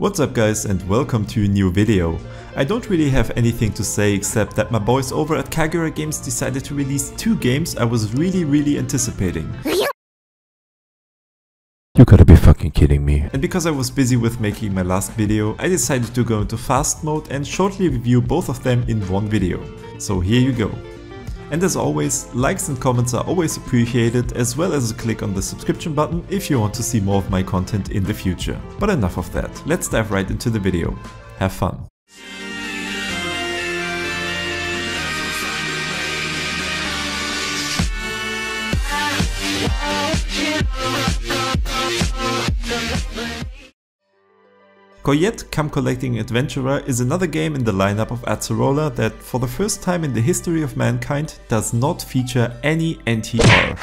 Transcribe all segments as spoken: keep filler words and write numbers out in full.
What's up guys and welcome to a new video. I don't really have anything to say except that my boys over at Kagura Games decided to release two games I was really really anticipating. You gotta be fucking kidding me. And because I was busy with making my last video, I decided to go into fast mode and shortly review both of them in one video. So here you go. And as always, likes and comments are always appreciated, as well as a click on the subscription button if you want to see more of my content in the future. But enough of that, let's dive right into the video. Have fun! Coyette, Come Collecting Adventurer is another game in the lineup of Azzarola that, for the first time in the history of mankind, does not feature any N T R.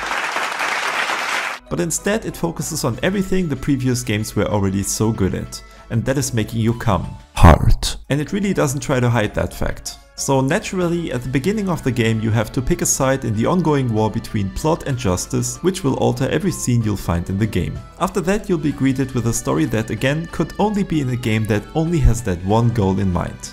But instead it focuses on everything the previous games were already so good at, and that is making you come. Hard. And it really doesn't try to hide that fact. So naturally, at the beginning of the game you have to pick a side in the ongoing war between plot and justice, which will alter every scene you'll find in the game. After that you'll be greeted with a story that again could only be in a game that only has that one goal in mind.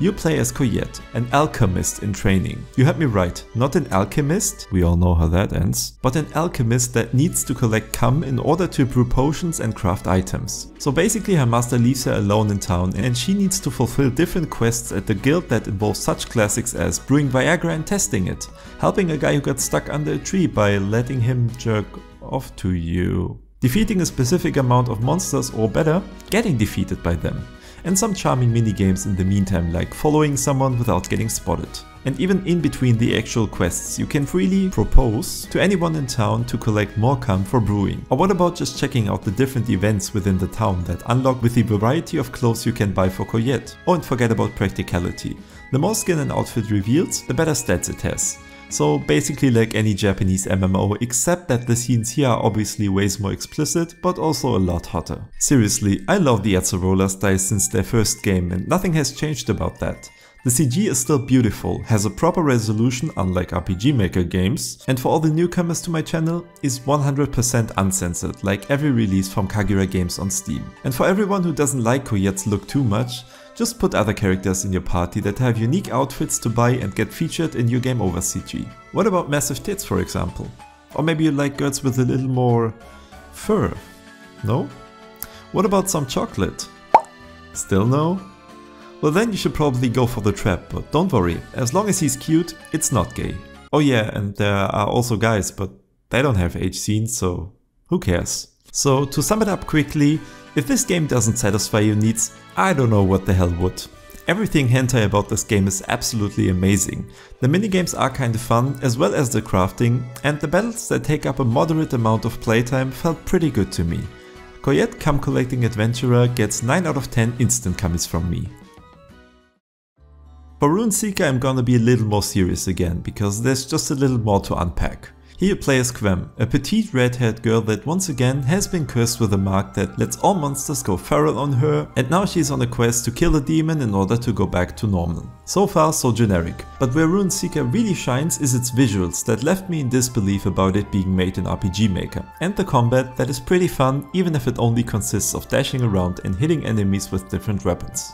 You play as Coyette, an alchemist in training. You heard me right, not an alchemist, we all know how that ends, but an alchemist that needs to collect Quem in order to brew potions and craft items. So basically her master leaves her alone in town and she needs to fulfill different quests at the guild that involve such classics as brewing Viagra and testing it, helping a guy who got stuck under a tree by letting him jerk off to you, defeating a specific amount of monsters or better, getting defeated by them. And some charming minigames in the meantime, like following someone without getting spotted. And even in between the actual quests you can freely propose to anyone in town to collect more Quem for brewing. Or what about just checking out the different events within the town that unlock with the variety of clothes you can buy for Coyette. Oh, and forget about practicality. The more skin an outfit reveals, the better stats it has. So basically like any Japanese M M O, except that the scenes here are obviously ways more explicit, but also a lot hotter. Seriously, I love the Azzarola style since their first game and nothing has changed about that. The C G is still beautiful, has a proper resolution unlike R P G Maker games, and for all the newcomers to my channel, is one hundred percent uncensored, like every release from Kagura Games on Steam. And for everyone who doesn't like Coyette's look too much, just put other characters in your party that have unique outfits to buy and get featured in your game over C G. What about massive tits, for example? Or maybe you like girls with a little more fur? No? What about some chocolate? Still no? Well then you should probably go for the trap, but don't worry, as long as he's cute, it's not gay. Oh yeah, and there are also guys, but they don't have age scenes, so who cares? So to sum it up quickly, if this game doesn't satisfy your needs, I don't know what the hell would. Everything hentai about this game is absolutely amazing. The minigames are kinda fun, as well as the crafting, and the battles that take up a moderate amount of playtime felt pretty good to me. Coyette Come Collecting Adventurer gets nine out of ten instant Quemmies from me. For Rune Seeker I'm gonna be a little more serious again, because there's just a little more to unpack. Here you play as Quem, a petite red-haired girl that once again has been cursed with a mark that lets all monsters go feral on her, and now she's on a quest to kill a demon in order to go back to normal. So far so generic, but where Rune Seeker really shines is its visuals that left me in disbelief about it being made in R P G Maker, and the combat that is pretty fun even if it only consists of dashing around and hitting enemies with different weapons.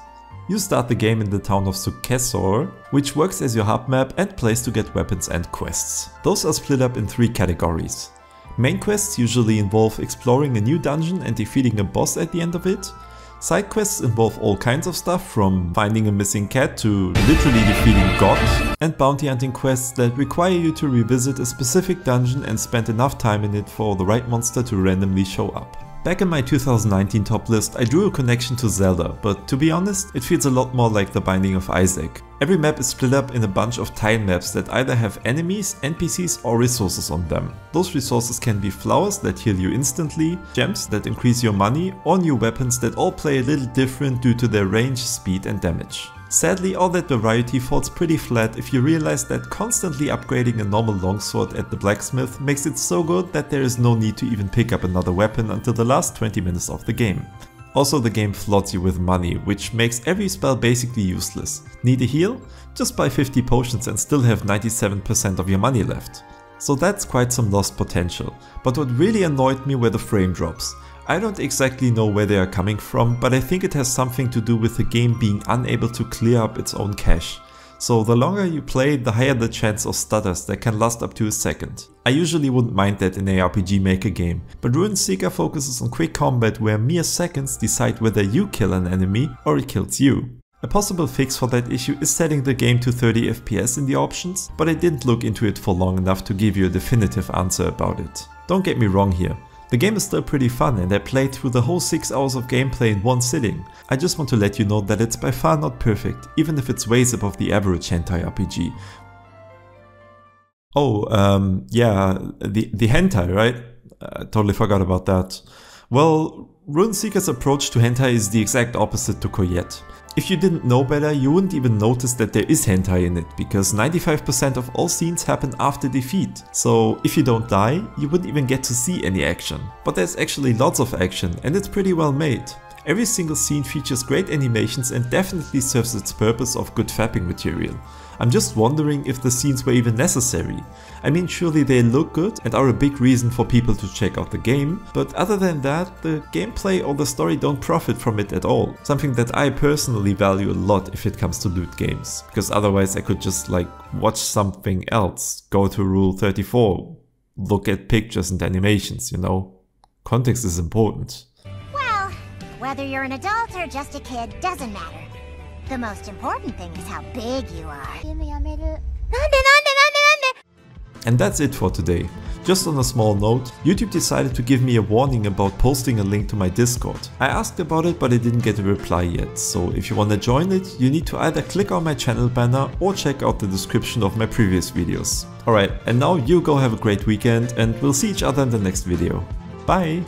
You start the game in the town of Successor, which works as your hub map and place to get weapons and quests. Those are split up in three categories. Main quests usually involve exploring a new dungeon and defeating a boss at the end of it. Side quests involve all kinds of stuff, from finding a missing cat to literally defeating God, and bounty hunting quests that require you to revisit a specific dungeon and spend enough time in it for the right monster to randomly show up. Back in my two thousand nineteen top list I drew a connection to Zelda, but to be honest it feels a lot more like the Binding of Isaac. Every map is split up in a bunch of tile maps that either have enemies, N P Cs or resources on them. Those resources can be flowers that heal you instantly, gems that increase your money, or new weapons that all play a little different due to their range, speed and damage. Sadly, all that variety falls pretty flat if you realize that constantly upgrading a normal longsword at the blacksmith makes it so good that there is no need to even pick up another weapon until the last twenty minutes of the game. Also, the game floods you with money, which makes every spell basically useless. Need a heal? Just buy fifty potions and still have ninety-seven percent of your money left. So that's quite some lost potential, but what really annoyed me were the frame drops. I don't exactly know where they are coming from, but I think it has something to do with the game being unable to clear up its own cache. So the longer you play, the higher the chance of stutters that can last up to a second. I usually wouldn't mind that in a R P G Maker game, but Rune Seeker focuses on quick combat where mere seconds decide whether you kill an enemy or it kills you. A possible fix for that issue is setting the game to thirty F P S in the options, but I didn't look into it for long enough to give you a definitive answer about it. Don't get me wrong here. The game is still pretty fun and I played through the whole six hours of gameplay in one sitting. I just want to let you know that it's by far not perfect, even if it's ways above the average hentai R P G. Oh, um, yeah, the, the hentai, right? I totally forgot about that. Well, Rune Seeker's approach to hentai is the exact opposite to Coyette. If you didn't know better, you wouldn't even notice that there is hentai in it, because ninety-five percent of all scenes happen after defeat. So if you don't die, you wouldn't even get to see any action. But there's actually lots of action, and it's pretty well made. Every single scene features great animations and definitely serves its purpose of good fapping material. I'm just wondering if the scenes were even necessary. I mean, surely they look good and are a big reason for people to check out the game, but other than that, the gameplay or the story don't profit from it at all. Something that I personally value a lot if it comes to loot games, because otherwise I could just like watch something else, go to rule thirty-four, look at pictures and animations, you know. Context is important. Whether you're an adult or just a kid doesn't matter. The most important thing is how big you are. And that's it for today. Just on a small note, YouTube decided to give me a warning about posting a link to my Discord. I asked about it, but I didn't get a reply yet, so if you wanna join it, you need to either click on my channel banner or check out the description of my previous videos. Alright, and now you go have a great weekend and we'll see each other in the next video. Bye!